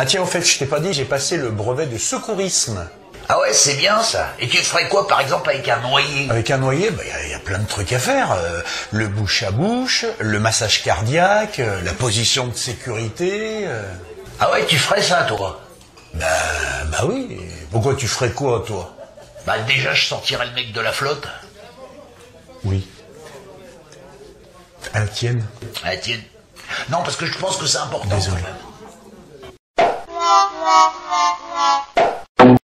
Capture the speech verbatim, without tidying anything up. Ah tiens, au fait, je t'ai pas dit, j'ai passé le brevet de secourisme. Ah ouais, c'est bien ça. Et tu ferais quoi, par exemple, avec un noyé? Avec un noyé, il bah, y, y a plein de trucs à faire. Euh, le bouche à bouche, le massage cardiaque, euh, la position de sécurité... Euh... Ah ouais, tu ferais ça, toi? Bah, bah oui. Pourquoi tu ferais quoi, toi? Bah déjà, je sortirais le mec de la flotte. Oui. À la tienne. À la tienne. Non, parce que je pense que c'est important. Désolé. Quand même.